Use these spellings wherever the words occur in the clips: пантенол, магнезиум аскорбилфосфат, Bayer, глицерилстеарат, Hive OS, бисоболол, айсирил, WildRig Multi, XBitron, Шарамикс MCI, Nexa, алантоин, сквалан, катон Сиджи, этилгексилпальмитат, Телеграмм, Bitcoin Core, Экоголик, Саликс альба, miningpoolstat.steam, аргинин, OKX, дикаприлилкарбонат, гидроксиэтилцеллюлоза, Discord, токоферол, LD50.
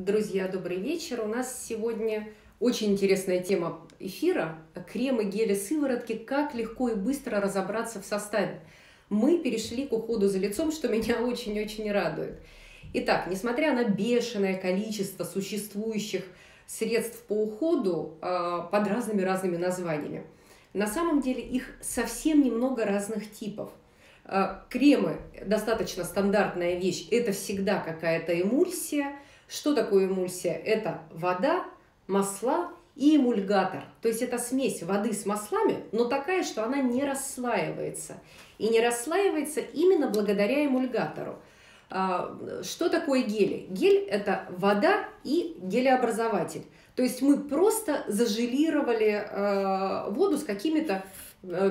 Друзья, добрый вечер. У нас сегодня очень интересная тема эфира. Кремы, гели, сыворотки. Как легко и быстро разобраться в составе. Мы перешли к уходу за лицом, что меня очень-очень радует. Итак, несмотря на бешеное количество существующих средств по уходу под разными названиями, на самом деле их совсем немного разных типов. Кремы – достаточно стандартная вещь. Это всегда какая-то эмульсия. Что такое эмульсия? Это вода, масла и эмульгатор. То есть это смесь воды с маслами, но такая, что она не расслаивается. И не расслаивается именно благодаря эмульгатору. Что такое гели? Гель – это вода и гелеобразователь. То есть мы просто зажелировали воду с какими-то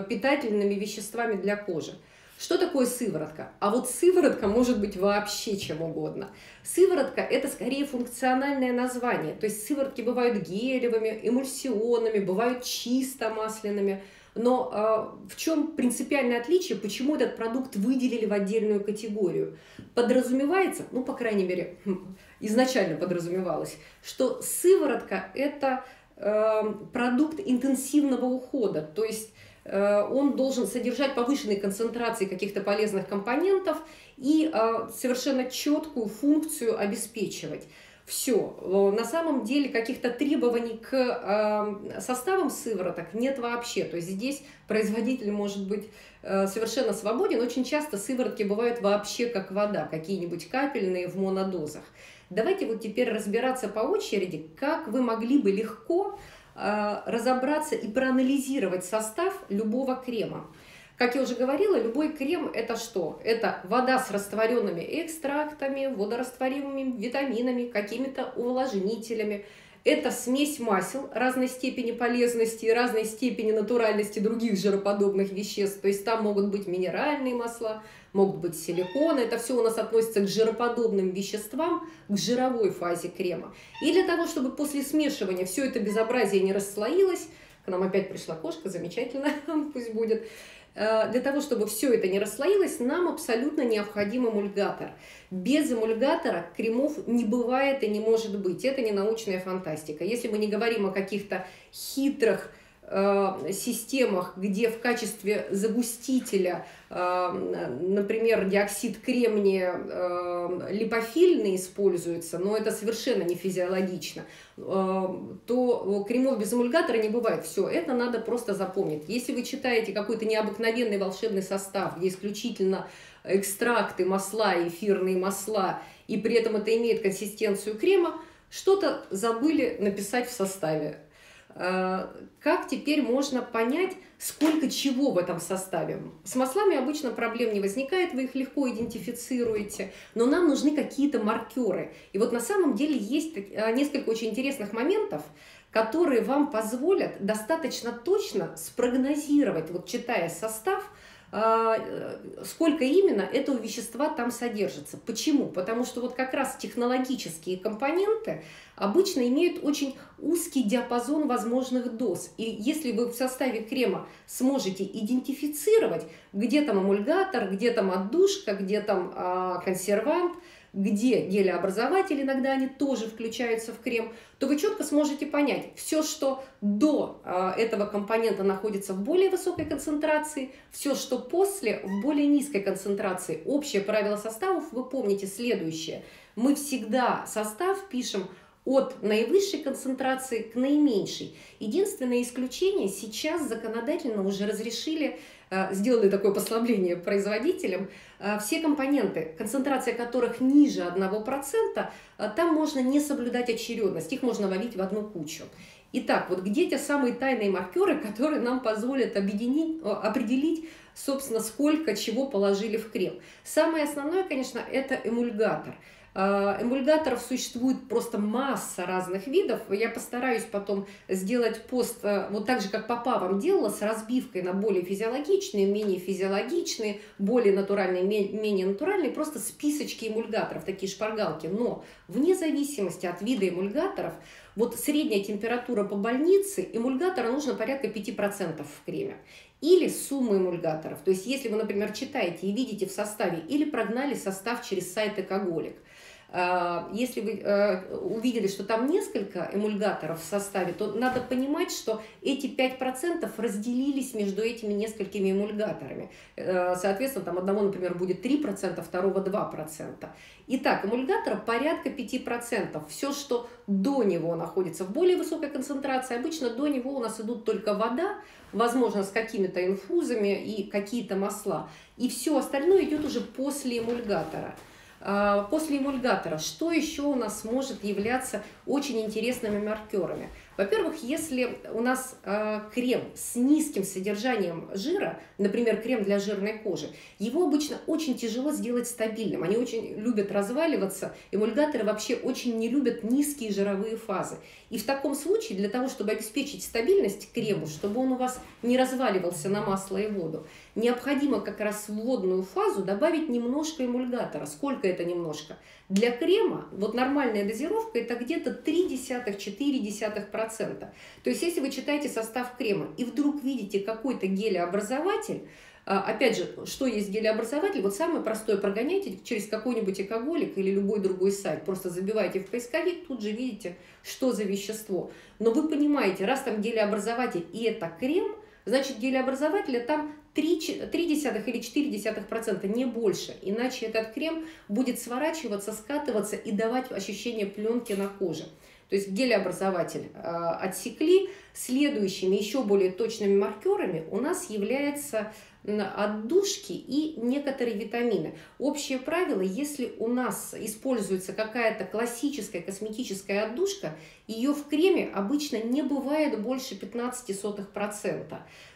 питательными веществами для кожи. Что такое сыворотка? А вот сыворотка может быть вообще чем угодно. Сыворотка – это скорее функциональное название. То есть сыворотки бывают гелевыми, эмульсионными, бывают чисто масляными. Но в чем принципиальное отличие, почему этот продукт выделили в отдельную категорию? Подразумевается, ну, по крайней мере, изначально подразумевалось, что сыворотка – это продукт интенсивного ухода, то есть он должен содержать повышенные концентрации каких-то полезных компонентов и совершенно четкую функцию обеспечивать. Все. На самом деле каких-то требований к составам сывороток нет вообще. То есть здесь производитель может быть совершенно свободен. Очень часто сыворотки бывают вообще как вода, какие-нибудь капельные в монодозах. Давайте вот теперь разбираться по очереди, как вы могли бы легко разобраться и проанализировать состав любого крема. Как я уже говорила, любой крем – это что? Это вода с растворенными экстрактами, водорастворимыми витаминами, какими-то увлажнителями. Это смесь масел разной степени полезности, разной степени натуральности других жироподобных веществ. То есть там могут быть минеральные масла, могут быть силиконы. Это все у нас относится к жироподобным веществам, к жировой фазе крема. И для того, чтобы после смешивания все это безобразие не расслоилось, к нам опять пришла кошка, замечательно, пусть будет. Для того, чтобы все это не расслоилось, нам абсолютно необходим эмульгатор. Без эмульгатора кремов не бывает и не может быть. Это не научная фантастика. Если мы не говорим о каких-то хитрых системах, где в качестве загустителя, например, диоксид кремния липофильный используется, но это совершенно не физиологично, то кремов без эмульгатора не бывает. Все, это надо просто запомнить. Если вы читаете какой-то необыкновенный волшебный состав, где исключительно экстракты, масла, эфирные масла, и при этом это имеет консистенцию крема, что-то забыли написать в составе. Как теперь можно понять, сколько чего в этом составе? С маслами обычно проблем не возникает, вы их легко идентифицируете, но нам нужны какие-то маркеры. И вот на самом деле есть несколько очень интересных моментов, которые вам позволят достаточно точно спрогнозировать, вот читая состав, сколько именно этого вещества там содержится. Почему? Потому что вот как раз технологические компоненты обычно имеют очень узкий диапазон возможных доз. И если вы в составе крема сможете идентифицировать, где там эмульгатор, где там отдушка, где там консервант, где гелеобразователи, иногда они тоже включаются в крем, то вы четко сможете понять, все, что до этого компонента находится в более высокой концентрации, все, что после, в более низкой концентрации. Общее правило составов, вы помните следующее. Мы всегда состав пишем от наивысшей концентрации к наименьшей. Единственное исключение, сейчас законодательно уже разрешили, сделали такое послабление производителям, все компоненты, концентрация которых ниже 1%, там можно не соблюдать очередность, их можно валить в одну кучу. Итак, вот где те самые тайные маркеры, которые нам позволят определить, собственно, сколько чего положили в крем. Самое основное, конечно, это эмульгатор. Эмульгаторов существует просто масса разных видов. Я постараюсь потом сделать пост, вот так же, как папа вам делала, с разбивкой на более физиологичные, менее физиологичные, более натуральные, менее натуральные, просто списочки эмульгаторов, такие шпаргалки. Но вне зависимости от вида эмульгаторов, вот средняя температура по больнице, эмульгатора нужно порядка 5% в креме. Или суммы эмульгаторов. То есть если вы, например, читаете и видите в составе, или прогнали состав через сайт Экоголик, Если вы увидели, что там несколько эмульгаторов в составе, то надо понимать, что эти 5% разделились между этими несколькими эмульгаторами. Соответственно, там одного, например, будет 3%, второго 2%. Итак, эмульгатора порядка 5%. Все, что до него находится в более высокой концентрации, обычно до него у нас идут только вода, возможно, с какими-то инфузами и какие-то масла. И все остальное идет уже после эмульгатора. После эмульгатора, что еще у нас может являться очень интересными маркерами? Во-первых, если у нас крем с низким содержанием жира, например, крем для жирной кожи, его обычно очень тяжело сделать стабильным. Они очень любят разваливаться, эмульгаторы вообще очень не любят низкие жировые фазы. И в таком случае, для того, чтобы обеспечить стабильность крему, чтобы он у вас не разваливался на масло и воду, необходимо как раз в водную фазу добавить немножко эмульгатора. Сколько это немножко? Для крема вот нормальная дозировка это где-то 0,3–0,4%. То есть, если вы читаете состав крема и вдруг видите какой-то гелеобразователь, опять же, что есть гелеобразователь, вот самое простое, прогоняйте через какой-нибудь экоголик или любой другой сайт, просто забиваете в поисковик, тут же видите, что за вещество. Но вы понимаете, раз там гелеобразователь и это крем, значит гелеобразователя там 0,3 или 0,4%, не больше, иначе этот крем будет сворачиваться, скатываться и давать ощущение пленки на коже. То есть гелеобразователь отсекли. Следующими, еще более точными маркерами у нас являются отдушки и некоторые витамины. Общее правило, если у нас используется какая-то классическая косметическая отдушка, ее в креме обычно не бывает больше 0,15%.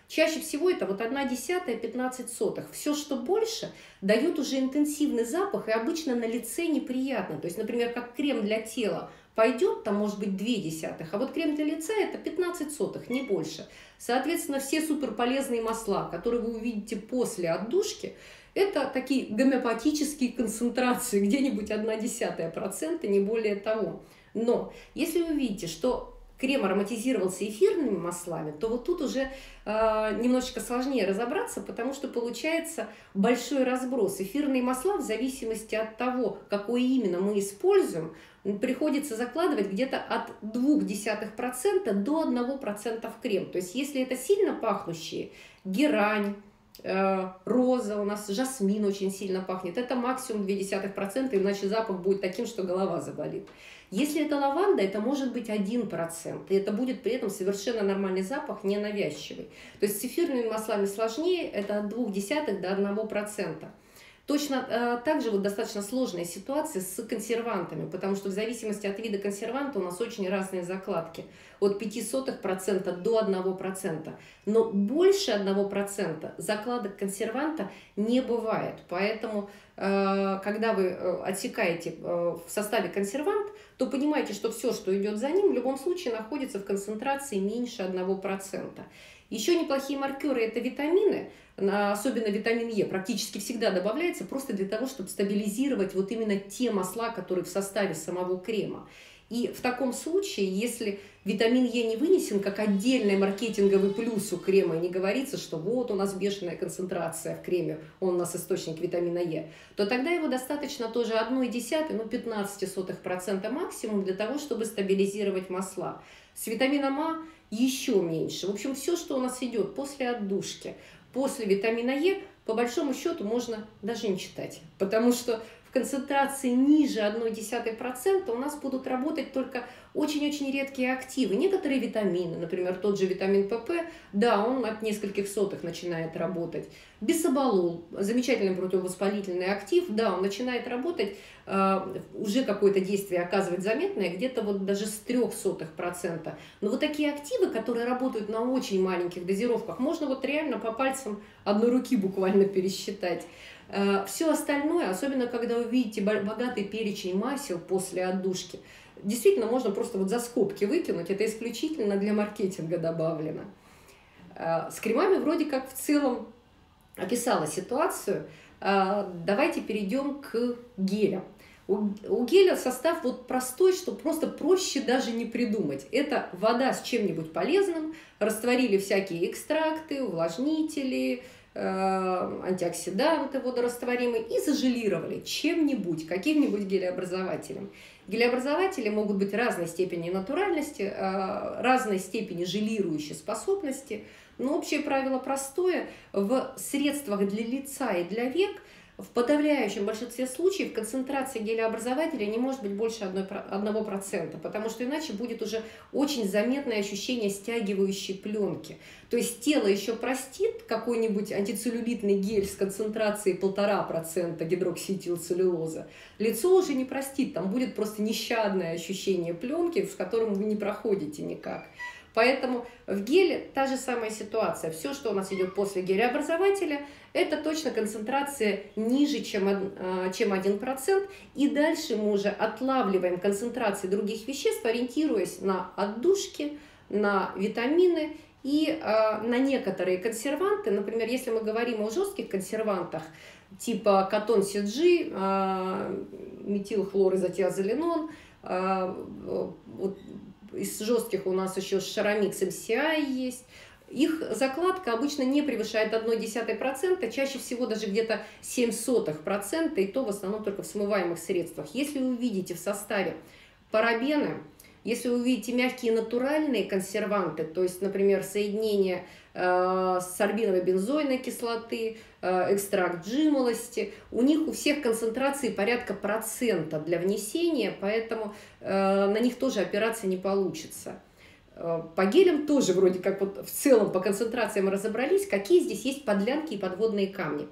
Чаще всего это вот 0,1–0,15. Все, что больше, дает уже интенсивный запах и обычно на лице неприятно. То есть, например, как крем для тела пойдет, там может быть 0,2, а вот крем для лица это 0,15, не больше. Соответственно, все суперполезные масла, которые вы увидите после отдушки, это такие гомеопатические концентрации, где-нибудь 0,1%, не более того. Но если вы видите, что крем ароматизировался эфирными маслами, то вот тут уже немножечко сложнее разобраться, потому что получается большой разброс. Эфирные масла в зависимости от того, какое именно мы используем, приходится закладывать где-то от 0,2% до 1% в крем. То есть если это сильно пахнущие, герань, роза, у нас жасмин очень сильно пахнет, это максимум 0,2%, иначе запах будет таким, что голова заболит. Если это лаванда, это может быть 1%, и это будет при этом совершенно нормальный запах, не навязчивый. То есть с эфирными маслами сложнее, это от 0,2 до 1%. Точно так же вот достаточно сложная ситуация с консервантами, потому что в зависимости от вида консерванта у нас очень разные закладки, от 0,05% до 1%. Но больше 1% закладок консерванта не бывает, поэтому когда вы отсекаете в составе консервант, то понимаете, что все, что идет за ним, в любом случае находится в концентрации меньше 1%. Еще неплохие маркеры – это витамины, особенно витамин Е практически всегда добавляется просто для того, чтобы стабилизировать вот именно те масла, которые в составе самого крема. И в таком случае, если витамин Е не вынесен как отдельный маркетинговый плюс у крема, не говорится, что вот у нас бешеная концентрация в креме, он у нас источник витамина Е, то тогда его достаточно тоже 0,1–0,15% максимум для того, чтобы стабилизировать масла. С витамином А еще меньше. В общем, все, что у нас идет после отдушки, после витамина Е, по большому счету можно даже не читать, потому что в концентрации ниже 0,1% у нас будут работать только очень-очень редкие активы. Некоторые витамины, например, тот же витамин ПП, да, он от нескольких сотых начинает работать. Бисоболол, замечательный противовоспалительный актив, да, он начинает работать, уже какое-то действие оказывать заметное, где-то вот даже с 0,03%. Но вот такие активы, которые работают на очень маленьких дозировках, можно вот реально по пальцам одной руки буквально пересчитать. Все остальное, особенно когда вы видите богатый перечень масел после отдушки, действительно можно просто вот за скобки выкинуть, это исключительно для маркетинга добавлено. С кремами вроде как в целом описала ситуацию. Давайте перейдем к гелям. У геля состав вот простой, что просто проще даже не придумать. Это вода с чем-нибудь полезным, растворили всякие экстракты, увлажнители, антиоксиданты водорастворимые и зажелировали чем-нибудь, каким-нибудь гелеобразователем. Гелеобразователи могут быть разной степени натуральности, разной степени желирующей способности, но общее правило простое: в средствах для лица и для век в подавляющем большинстве случаев концентрация гелеобразователя не может быть больше 1%, потому что иначе будет уже очень заметное ощущение стягивающей пленки. То есть тело еще простит какой-нибудь антицеллюлитный гель с концентрацией 1,5% гидроксиэтилцеллюлоза. Лицо уже не простит, там будет просто нещадное ощущение пленки, с которым вы не проходите никак. Поэтому в геле та же самая ситуация. Все, что у нас идет после гелеобразователя, это точно концентрация ниже, чем 1%. И дальше мы уже отлавливаем концентрации других веществ, ориентируясь на отдушки, на витамины и на некоторые консерванты. Например, если мы говорим о жестких консервантах, типа катон Сиджи, метилхлоризотиазолинон, из жестких у нас еще Шарамикс MCI есть. Их закладка обычно не превышает 0,1%, чаще всего даже где-то 0,07%, и то в основном только в смываемых средствах. Если вы увидите в составе парабены, если вы увидите мягкие натуральные консерванты, то есть, например, соединение сорбиновой бензойной кислоты, экстракт жимолости, у них у всех концентрации порядка 1% для внесения, поэтому на них тоже опираться не получится. По гелям тоже вроде как вот в целом по концентрациям разобрались, какие здесь есть подлянки и подводные камни.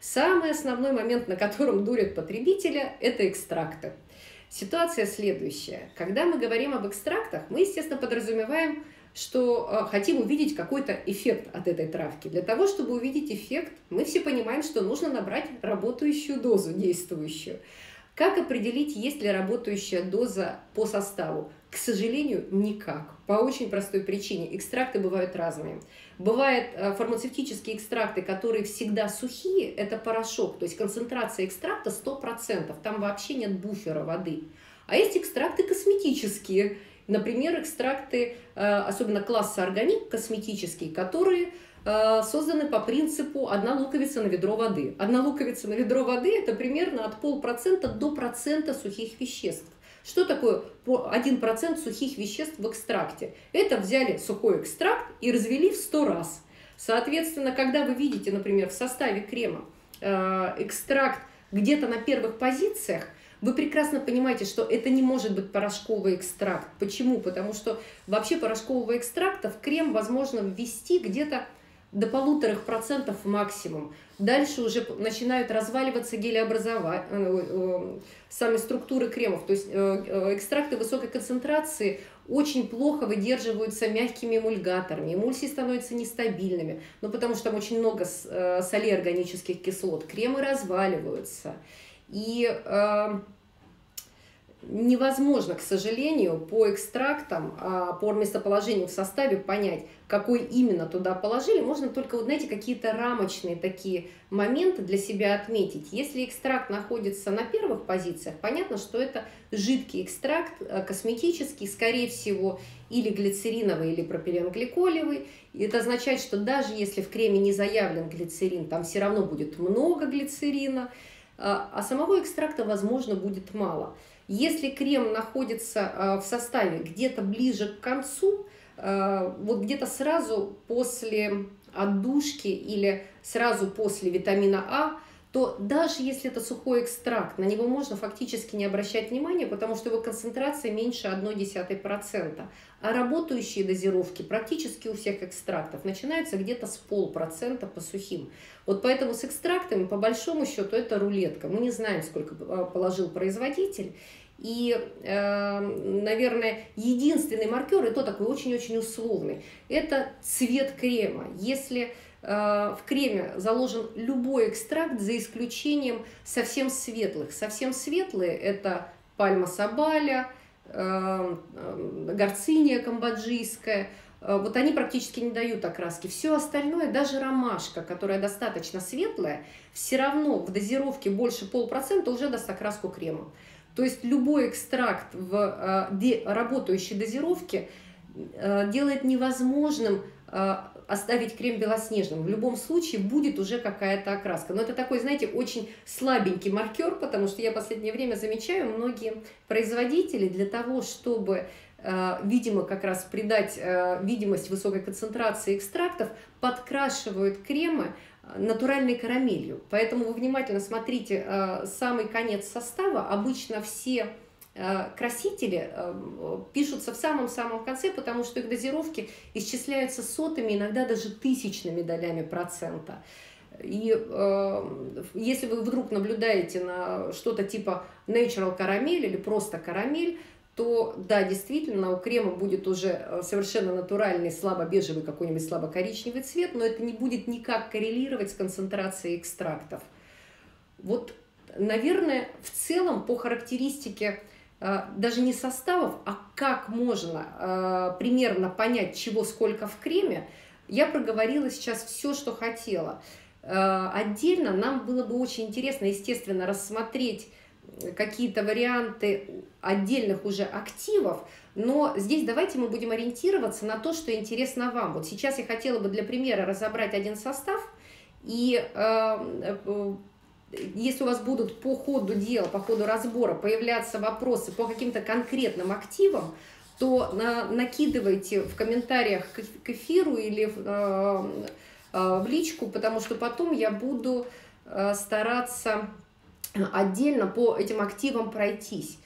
Самый основной момент, на котором дурят потребителя, это экстракты. Ситуация следующая. Когда мы говорим об экстрактах, мы, естественно, подразумеваем, что хотим увидеть какой-то эффект от этой травки. Для того, чтобы увидеть эффект, мы все понимаем, что нужно набрать работающую дозу, действующую. Как определить, есть ли работающая доза по составу? К сожалению, никак. По очень простой причине. Экстракты бывают разные. Бывают фармацевтические экстракты, которые всегда сухие, это порошок, то есть концентрация экстракта 100%, там вообще нет буфера воды. А есть экстракты косметические, например, экстракты, особенно класса органик, косметические, которые созданы по принципу 1 луковица на ведро воды. 1 луковица на ведро воды – это примерно от 0,5% до 1% сухих веществ. Что такое 1% сухих веществ в экстракте? Это взяли сухой экстракт и развели в 100 раз. Соответственно, когда вы видите, например, в составе крема экстракт где-то на первых позициях, вы прекрасно понимаете, что это не может быть порошковый экстракт. Почему? Потому что вообще порошкового экстракта в крем возможно ввести где-то до 1,5% максимум. Дальше уже начинают разваливаться сами структуры кремов. То есть экстракты высокой концентрации очень плохо выдерживаются мягкими эмульгаторами. Эмульсии становятся нестабильными, ну, потому что там очень много солей органических кислот. Кремы разваливаются. И невозможно, к сожалению, по экстрактам, по местоположению в составе понять, какой именно туда положили. Можно только, вот, знаете, какие-то рамочные такие моменты для себя отметить. Если экстракт находится на первых позициях, понятно, что это жидкий экстракт, косметический, скорее всего, или глицериновый, или пропиленгликолевый. Это означает, что даже если в креме не заявлен глицерин, там все равно будет много глицерина, а самого экстракта, возможно, будет мало. Если крем находится в составе где-то ближе к концу, вот где-то сразу после отдушки или сразу после витамина А, то даже если это сухой экстракт, на него можно фактически не обращать внимания, потому что его концентрация меньше 0,1%. А работающие дозировки практически у всех экстрактов начинаются где-то с 0,5% по сухим. Вот поэтому с экстрактами, по большому счету, это рулетка. Мы не знаем, сколько положил производитель. И, наверное, единственный маркер, и то такой очень-очень условный, это цвет крема. Если в креме заложен любой экстракт, за исключением совсем светлых. Совсем светлые – это пальма сабаля, горциния камбоджийская. Вот они практически не дают окраски. Все остальное, даже ромашка, которая достаточно светлая, все равно в дозировке больше 0,5% уже даст окраску крема. То есть любой экстракт в работающей дозировке делает невозможным оставить крем белоснежным. В любом случае будет уже какая-то окраска. Но это такой, знаете, очень слабенький маркер, потому что я в последнее время замечаю, многие производители для того, чтобы, видимо, как раз придать видимость высокой концентрации экстрактов, подкрашивают кремы натуральной карамелью. Поэтому вы внимательно смотрите самый конец состава. Обычно все красители пишутся в самом-самом конце, потому что их дозировки исчисляются сотыми, иногда даже тысячными долями процента. И если вы вдруг наблюдаете на что-то типа natural карамель или просто карамель, то да, действительно, у крема будет уже совершенно натуральный слабо-бежевый, какой-нибудь слабо-коричневый цвет, но это не будет никак коррелировать с концентрацией экстрактов. Вот, наверное, в целом по характеристике даже не составов, а как можно примерно понять, чего сколько в креме, я проговорила сейчас все, что хотела. Отдельно нам было бы очень интересно, естественно, рассмотреть какие-то варианты отдельных уже активов, но здесь давайте мы будем ориентироваться на то, что интересно вам. Вот сейчас я хотела бы для примера разобрать один состав, и если у вас будут по ходу дела, по ходу разбора появляться вопросы по каким-то конкретным активам, то накидывайте в комментариях к эфиру или в личку, потому что потом я буду стараться отдельно по этим активам пройтись.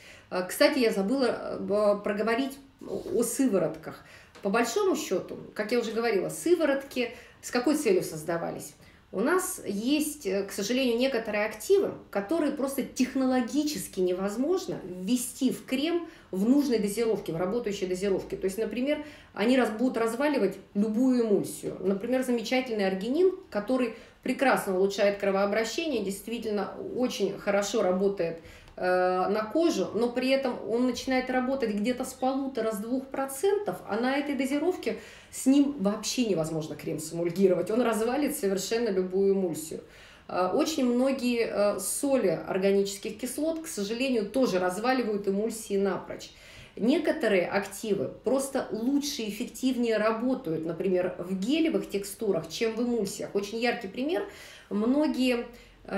Кстати, я забыла проговорить о сыворотках. По большому счету, как я уже говорила, сыворотки с какой целью создавались? У нас есть, к сожалению, некоторые активы, которые просто технологически невозможно ввести в крем в нужной дозировке, в работающей дозировке. То есть, например, они будут разваливать любую эмульсию. Например, замечательный аргинин, который прекрасно улучшает кровообращение, действительно очень хорошо работает на кожу, но при этом он начинает работать где-то с 1,5–2%, а на этой дозировке с ним вообще невозможно крем сэмульгировать, он развалит совершенно любую эмульсию. Очень многие соли органических кислот, к сожалению, тоже разваливают эмульсии напрочь. Некоторые активы просто лучше и эффективнее работают, например, в гелевых текстурах, чем в эмульсиях. Очень яркий пример, многие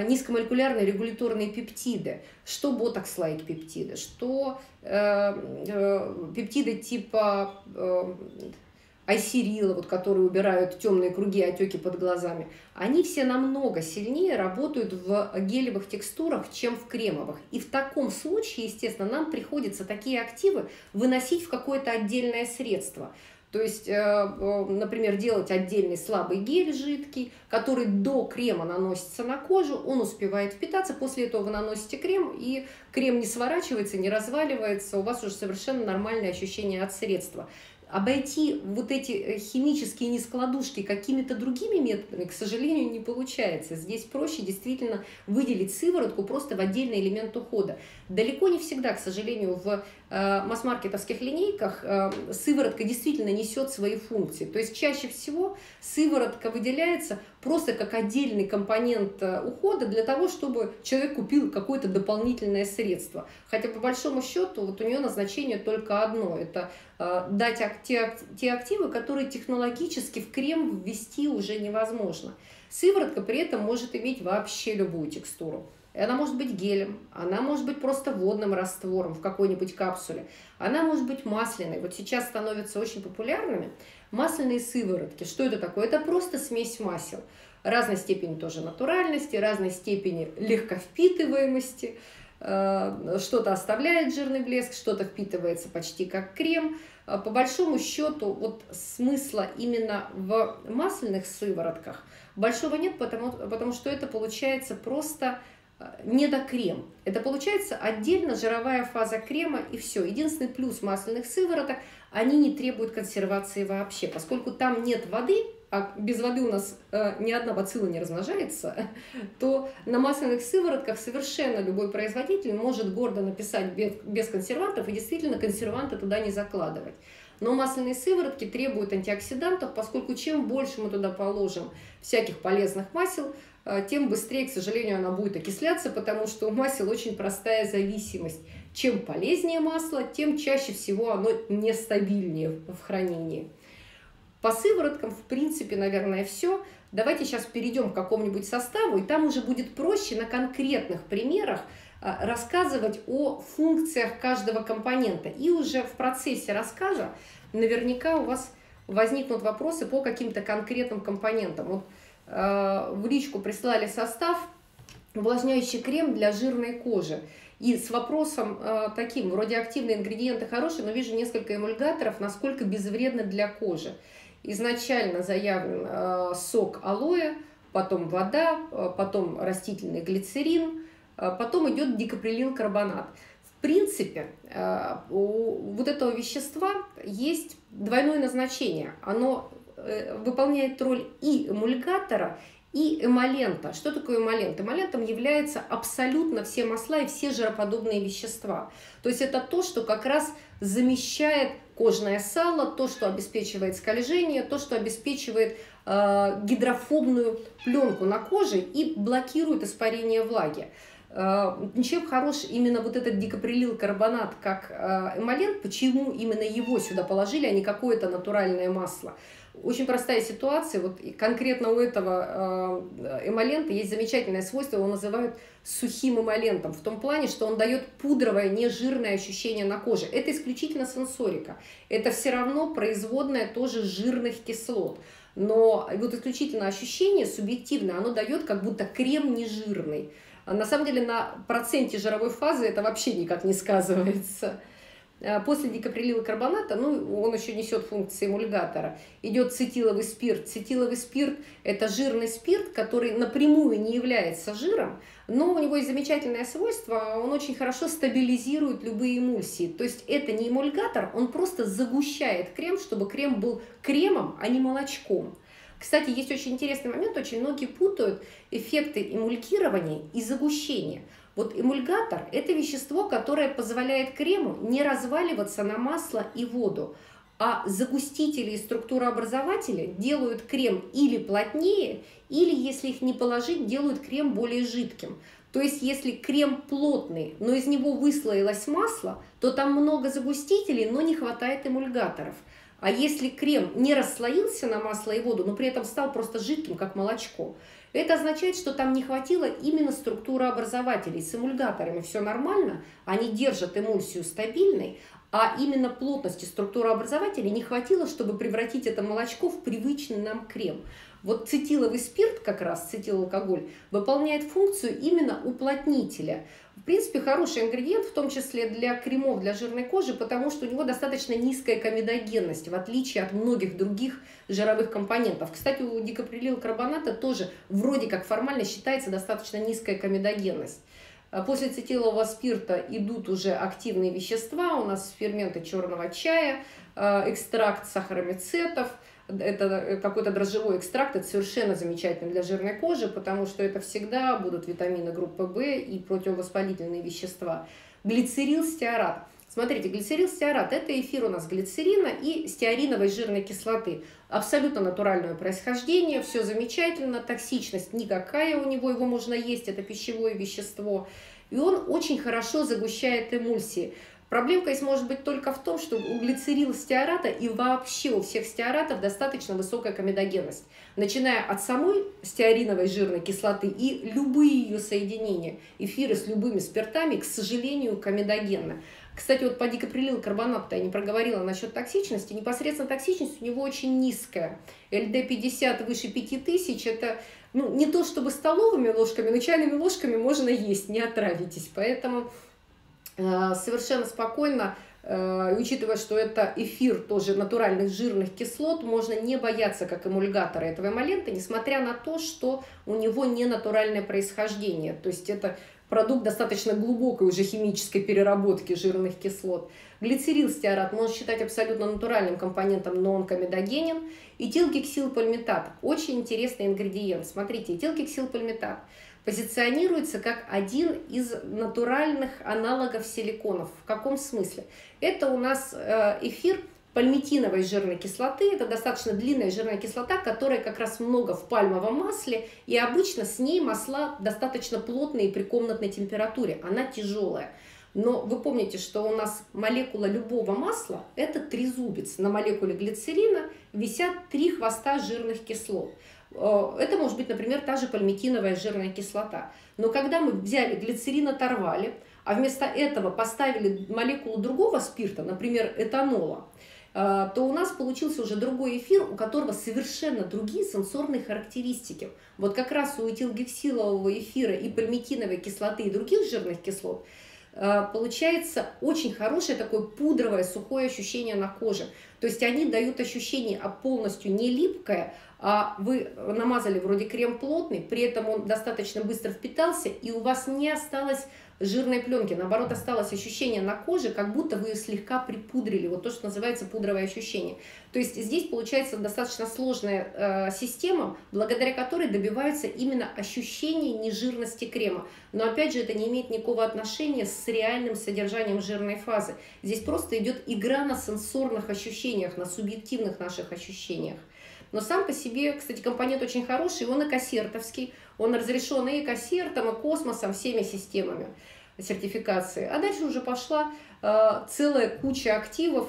низкомолекулярные регуляторные пептиды, что ботокс-лайк пептиды, что пептиды типа айсирила, вот, которые убирают темные круги, отеки под глазами, они все намного сильнее работают в гелевых текстурах, чем в кремовых. И в таком случае, естественно, нам приходится такие активы выносить в какое-то отдельное средство. То есть, например, делать отдельный слабый гель жидкий, который до крема наносится на кожу, он успевает впитаться, после этого вы наносите крем, и крем не сворачивается, не разваливается, у вас уже совершенно нормальное ощущение от средства. Обойти вот эти химические нескладушки какими-то другими методами, к сожалению, не получается. Здесь проще действительно выделить сыворотку просто в отдельный элемент ухода. Далеко не всегда, к сожалению, в масс-маркетовских линейках сыворотка действительно несет свои функции. То есть чаще всего сыворотка выделяется просто как отдельный компонент ухода для того, чтобы человек купил какое-то дополнительное средство. Хотя по большому счету вот у нее назначение только одно – это дать те активы, которые технологически в крем ввести уже невозможно. Сыворотка при этом может иметь вообще любую текстуру. Она может быть гелем, она может быть просто водным раствором в какой-нибудь капсуле, она может быть масляной. Вот сейчас становятся очень популярными масляные сыворотки. Что это такое? Это просто смесь масел. Разной степени тоже натуральности, разной степени легковпитываемости. Что-то оставляет жирный блеск, что-то впитывается почти как крем. По большому счету, вот смысла именно в масляных сыворотках большого нет, потому что это получается просто недокрем. Это получается отдельно жировая фаза крема, и все. Единственный плюс масляных сывороток, они не требуют консервации вообще, поскольку там нет воды, а без воды у нас ни одна бацилла не размножается, то на масляных сыворотках совершенно любой производитель может гордо написать без консервантов, и действительно консерванты туда не закладывать. Но масляные сыворотки требуют антиоксидантов, поскольку чем больше мы туда положим всяких полезных масел, тем быстрее, к сожалению, она будет окисляться, потому что у масел очень простая зависимость. Чем полезнее масло, тем чаще всего оно нестабильнее в хранении. По сывороткам, в принципе, наверное, все. Давайте сейчас перейдем к какому-нибудь составу, и там уже будет проще на конкретных примерах рассказывать о функциях каждого компонента. И уже в процессе рассказа наверняка у вас возникнут вопросы по каким-то конкретным компонентам. Вот в личку прислали состав увлажняющий крем для жирной кожи. И с вопросом таким, вроде активные ингредиенты хорошие, но вижу несколько эмульгаторов, насколько безвредны для кожи. Изначально заявлен сок алоэ, потом вода, потом растительный глицерин, потом идет дикаприлилкарбонат. В принципе, у вот этого вещества есть двойное назначение. Оно выполняет роль и эмульгатора, и эмолента. Что такое эмолент? Эмолентом является абсолютно все масла и все жироподобные вещества. То есть это то, что как раз замещает кожное сало, то, что обеспечивает скольжение, то, что обеспечивает гидрофобную пленку на коже и блокирует испарение влаги. Чем хорош именно вот этот дикаприлилкарбонат как эмолент, почему именно его сюда положили, а не какое-то натуральное масло? Очень простая ситуация, вот конкретно у этого эмолента есть замечательное свойство, его называют сухим эмолентом, в том плане, что он дает пудровое, нежирное ощущение на коже. Это исключительно сенсорика, это все равно производное тоже жирных кислот. Но вот исключительно ощущение субъективное, оно дает как будто крем нежирный. На самом деле на проценте жировой фазы это вообще никак не сказывается. После дикаприлилкарбоната, ну, он еще несет функции эмульгатора, идет цетиловый спирт. Цетиловый спирт – это жирный спирт, который напрямую не является жиром, но у него есть замечательное свойство, он очень хорошо стабилизирует любые эмульсии. То есть это не эмульгатор, он просто загущает крем, чтобы крем был кремом, а не молочком. Кстати, есть очень интересный момент, очень многие путают эффекты эмулькирования и загущения. Вот эмульгатор – это вещество, которое позволяет крему не разваливаться на масло и воду, а загустители и структурообразователи делают крем или плотнее, или, если их не положить, делают крем более жидким. То есть, если крем плотный, но из него выслоилось масло, то там много загустителей, но не хватает эмульгаторов. А если крем не расслоился на масло и воду, но при этом стал просто жидким, как молочко, это означает, что там не хватило именно структурообразователей. С эмульгаторами все нормально, они держат эмульсию стабильной, а именно плотности структурообразователей не хватило, чтобы превратить это молочко в привычный нам крем. Вот цетиловый спирт, как раз цетилалкоголь, выполняет функцию именно уплотнителя. В принципе, хороший ингредиент, в том числе для кремов для жирной кожи, потому что у него достаточно низкая комедогенность, в отличие от многих других жировых компонентов. Кстати, у дикаприлилкарбоната тоже вроде как формально считается достаточно низкая комедогенность. После цетилового спирта идут уже активные вещества, у нас ферменты черного чая, экстракт сахаромицетов. Это какой-то дрожжевой экстракт, это совершенно замечательно для жирной кожи, потому что это всегда будут витамины группы В и противовоспалительные вещества. Глицерилстеарат. Смотрите, глицерилстеарат – это эфир у нас глицерина и стеариновой жирной кислоты. Абсолютно натуральное происхождение, все замечательно, токсичность никакая у него, его можно есть, это пищевое вещество. И он очень хорошо загущает эмульсии. Проблемка здесь может быть только в том, что у глицерилстеарата и вообще у всех стеаратов достаточно высокая комедогенность, начиная от самой стеариновой жирной кислоты и любые ее соединения, эфиры с любыми спиртами, к сожалению, комедогенны. Кстати, вот по дикаприлилкарбонату я не проговорила насчет токсичности. Непосредственно токсичность у него очень низкая. LD50 выше 5000 – это не то чтобы столовыми ложками, но чайными ложками можно есть, не отравитесь. Поэтому совершенно спокойно, учитывая, что это эфир тоже натуральных жирных кислот, можно не бояться как эмульгатора этого эмолента, несмотря на то, что у него не натуральное происхождение. То есть это продукт достаточно глубокой уже химической переработки жирных кислот. Глицерилстеарат можно считать абсолютно натуральным компонентом, но он комедогенен. Этилгексилпальмитат – очень интересный ингредиент. Смотрите, этилгексилпальмитат позиционируется как один из натуральных аналогов силиконов. В каком смысле? Это у нас эфир пальмитиновой жирной кислоты. Это достаточно длинная жирная кислота, которая как раз много в пальмовом масле. И обычно с ней масла достаточно плотные при комнатной температуре. Она тяжелая. Но вы помните, что у нас молекула любого масла – это трезубец. На молекуле глицерина висят три хвоста жирных кислот. Это может быть, например, та же пальмитиновая жирная кислота. Но когда мы взяли глицерин, оторвали, а вместо этого поставили молекулу другого спирта, например, этанола, то у нас получился уже другой эфир, у которого совершенно другие сенсорные характеристики. Вот как раз у этилгексилового эфира и пальмитиновой кислоты и других жирных кислот получается очень хорошее такое пудровое сухое ощущение на коже. То есть они дают ощущение полностью не липкое, а вы намазали вроде крем плотный, при этом он достаточно быстро впитался, и у вас не осталось жирной пленки. Наоборот, осталось ощущение на коже, как будто вы ее слегка припудрили. Вот то, что называется пудровое ощущение. То есть здесь получается достаточно сложная система, благодаря которой добиваются именно ощущения нежирности крема. Но опять же, это не имеет никакого отношения с реальным содержанием жирной фазы. Здесь просто идет игра на сенсорных ощущениях, на субъективных наших ощущениях. Но сам по себе, кстати, компонент очень хороший, он экосертовский, он разрешен и экосертом, и космосом, всеми системами сертификации. А дальше уже пошла целая куча активов,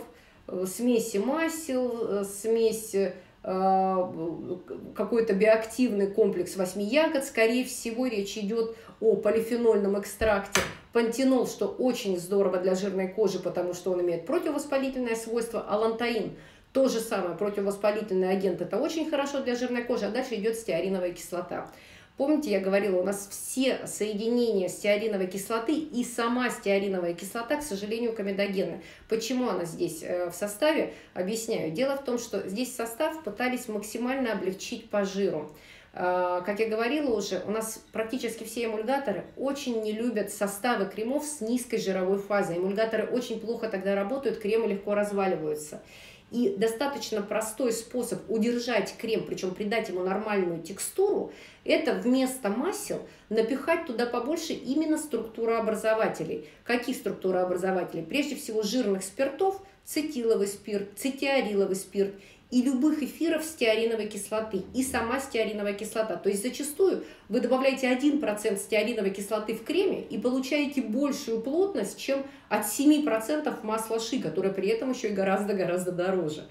смеси масел, смесь какой-то биоактивный комплекс 8 ягод, скорее всего, речь идет о полифенольном экстракте. Пантенол, что очень здорово для жирной кожи, потому что он имеет противовоспалительное свойство, алантоин. То же самое, противовоспалительный агент, это очень хорошо для жирной кожи, а дальше идет стеариновая кислота. Помните, я говорила, у нас все соединения стеариновой кислоты и сама стеариновая кислота, к сожалению, комедогенна. Почему она здесь в составе? Объясняю. Дело в том, что здесь состав пытались максимально облегчить по жиру. Как я говорила уже, у нас практически все эмульгаторы очень не любят составы кремов с низкой жировой фазой. Эмульгаторы очень плохо тогда работают, кремы легко разваливаются. И достаточно простой способ удержать крем, причем придать ему нормальную текстуру, это вместо масел напихать туда побольше именно структурообразователей. Каких структурообразователей? Прежде всего жирных спиртов, цетиловый спирт, цетиариловый спирт и любых эфиров стеариновой кислоты, и сама стеариновая кислота. То есть зачастую вы добавляете 1% стеариновой кислоты в креме и получаете большую плотность, чем от 7% масла ши, которое при этом еще и гораздо-гораздо дороже.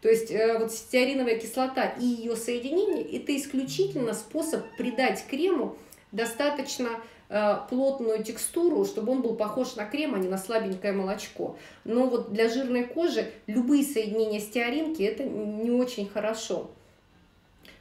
То есть вот стеариновая кислота и ее соединение – это исключительно способ придать крему достаточно плотную текстуру, чтобы он был похож на крем, а не на слабенькое молочко. Но вот для жирной кожи любые соединения стеаринки – это не очень хорошо.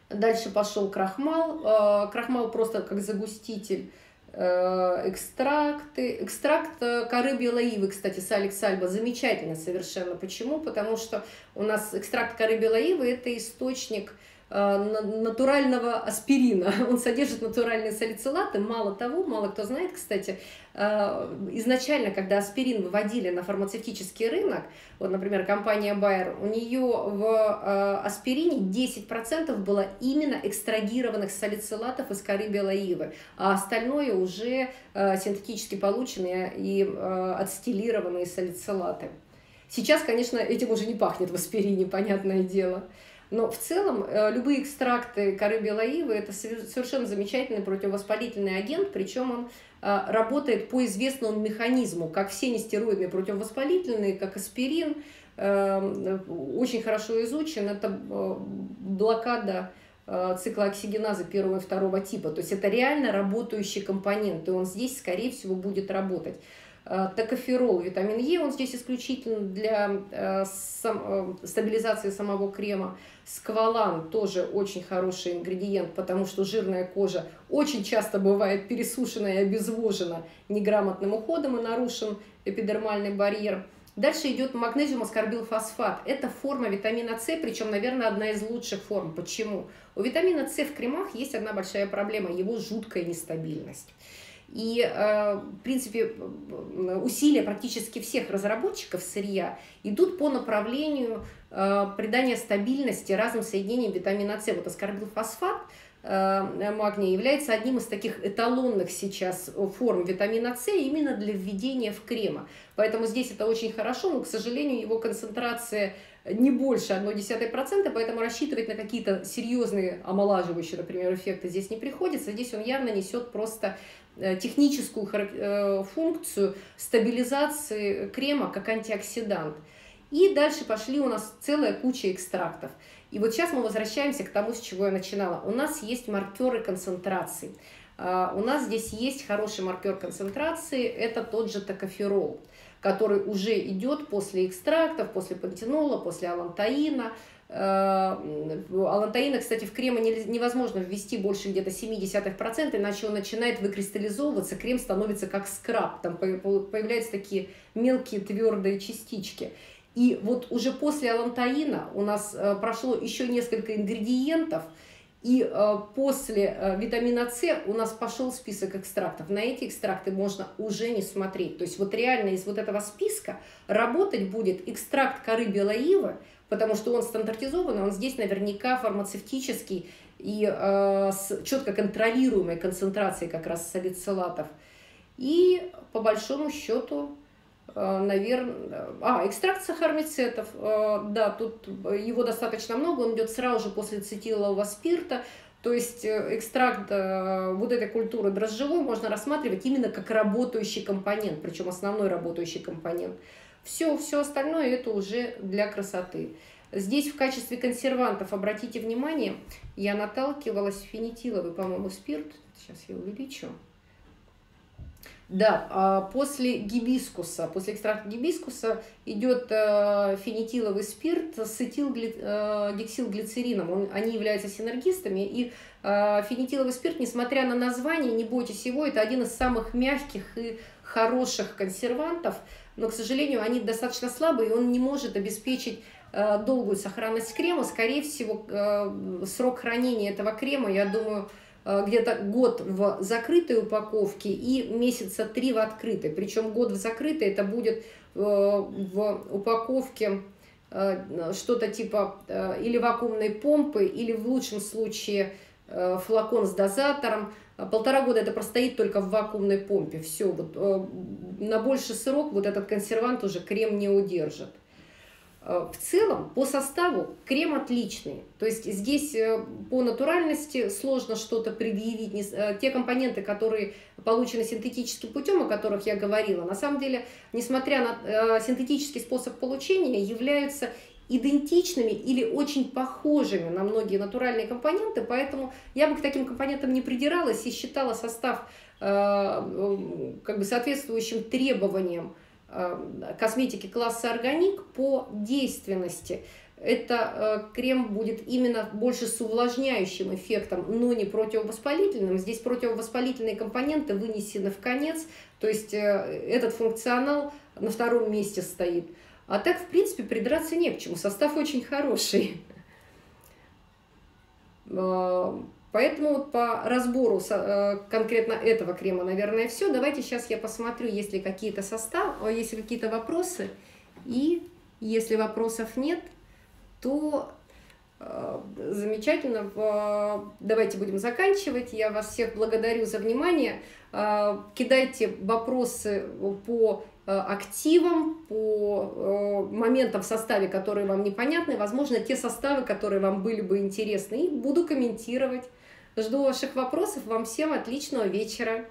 Дальше пошел крахмал. Крахмал просто как загуститель. Экстракты. Экстракт коры белой ивы, кстати, Саликс альба, замечательно совершенно. Почему? Потому что у нас экстракт коры белой ивы – это источник натурального аспирина. Он содержит натуральные салицилаты. Мало того, мало кто знает, кстати, изначально, когда аспирин выводили на фармацевтический рынок, вот, например, компания Bayer, у нее в аспирине 10% было именно экстрагированных салицилатов из коры белой ивы, а остальное уже синтетически полученные и отстилированные салицилаты. Сейчас, конечно, этим уже не пахнет в аспирине, понятное дело. Но в целом любые экстракты коры белой ивы – это совершенно замечательный противовоспалительный агент, причем он работает по известному механизму, как все нестероидные противовоспалительные, как аспирин, очень хорошо изучен. Это блокада циклооксигеназы 1 и 2 типа, то есть это реально работающий компонент, и он здесь, скорее всего, будет работать. Токоферол, витамин Е, он здесь исключительно для стабилизации самого крема. Сквалан тоже очень хороший ингредиент, потому что жирная кожа очень часто бывает пересушена и обезвожена неграмотным уходом, и нарушен эпидермальный барьер. Дальше идет магнезиум аскорбилфосфат. Это форма витамина С, причем, наверное, одна из лучших форм. Почему? У витамина С в кремах есть одна большая проблема – его жуткая нестабильность. И, в принципе, усилия практически всех разработчиков сырья идут по направлению придания стабильности разным соединениям витамина С. Вот аскорбилфосфат магния является одним из таких эталонных сейчас форм витамина С именно для введения в крема. Поэтому здесь это очень хорошо, но, к сожалению, его концентрация не больше 0,1%, поэтому рассчитывать на какие-то серьезные омолаживающие, например, эффекты здесь не приходится. Здесь он явно несет просто техническую функцию стабилизации крема как антиоксидант. И дальше пошли у нас целая куча экстрактов. И вот сейчас мы возвращаемся к тому, с чего я начинала. У нас есть маркеры концентрации. У нас здесь есть хороший маркер концентрации, это тот же токоферол, который уже идет после экстрактов, после пантенола, после алантоина. Алантоина, кстати, в крем невозможно ввести больше где-то 0,7%, иначе он начинает выкристаллизовываться, крем становится как скраб, там появляются такие мелкие твердые частички. И вот уже после алантоина у нас прошло еще несколько ингредиентов, и после витамина С у нас пошел список экстрактов. На эти экстракты можно уже не смотреть. То есть вот реально из вот этого списка работать будет экстракт коры белой ивы, потому что он стандартизованный, он здесь наверняка фармацевтический и с четко контролируемой концентрацией как раз салицилатов. И по большому счету... Наверное, экстракт сахармицетов, да, тут его достаточно много, он идет сразу же после ацетилового спирта, то есть экстракт вот этой культуры дрожжевой можно рассматривать именно как работающий компонент, причем основной работающий компонент. Все остальное это уже для красоты. Здесь в качестве консервантов, обратите внимание, я наталкивалась фенитиловый, по-моему, спирт, сейчас я увеличу. Да, после гибискуса, после экстракта гибискуса идет фенитиловый спирт с этилдексилглицерином. Они являются синергистами. И фенитиловый спирт, несмотря на название, не бойтесь его, это один из самых мягких и хороших консервантов. Но, к сожалению, они достаточно слабые, и он не может обеспечить долгую сохранность крема. Скорее всего, срок хранения этого крема, я думаю, где-то год в закрытой упаковке и месяца 3 в открытой. Причем год в закрытой это будет в упаковке что-то типа или вакуумной помпы, или в лучшем случае флакон с дозатором. 1,5 года это простоит только в вакуумной помпе. Все, вот, на больший срок вот этот консервант уже крем не удержит. В целом, по составу крем отличный. То есть здесь по натуральности сложно что-то предъявить. Те компоненты, которые получены синтетическим путем, о которых я говорила, на самом деле, несмотря на синтетический способ получения, являются идентичными или очень похожими на многие натуральные компоненты. Поэтому я бы к таким компонентам не придиралась и считала состав как бы соответствующим требованиям косметики класса органик по действенности. Это крем будет именно больше с увлажняющим эффектом, но не противовоспалительным. Здесь противовоспалительные компоненты вынесены в конец, то есть этот функционал на втором месте стоит. А так, в принципе, придраться не к чему. Состав очень хороший. Поэтому вот по разбору конкретно этого крема, наверное, все. Давайте сейчас я посмотрю, есть ли какие-то вопросы. И если вопросов нет, то замечательно. Давайте будем заканчивать. Я вас всех благодарю за внимание. Кидайте вопросы по активам, по моментам в составе, которые вам непонятны. Возможно, те составы, которые вам были бы интересны. И буду комментировать. Жду ваших вопросов. Вам всем отличного вечера.